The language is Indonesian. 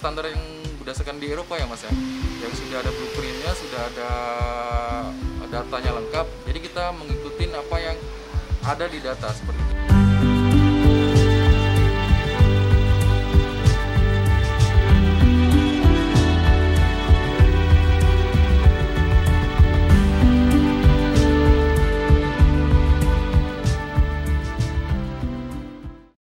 standar yang berdasarkan di Eropa ya mas ya, yang sudah ada blueprintnya, sudah ada datanya lengkap, jadi kita mengikuti apa yang ada di data seperti itu.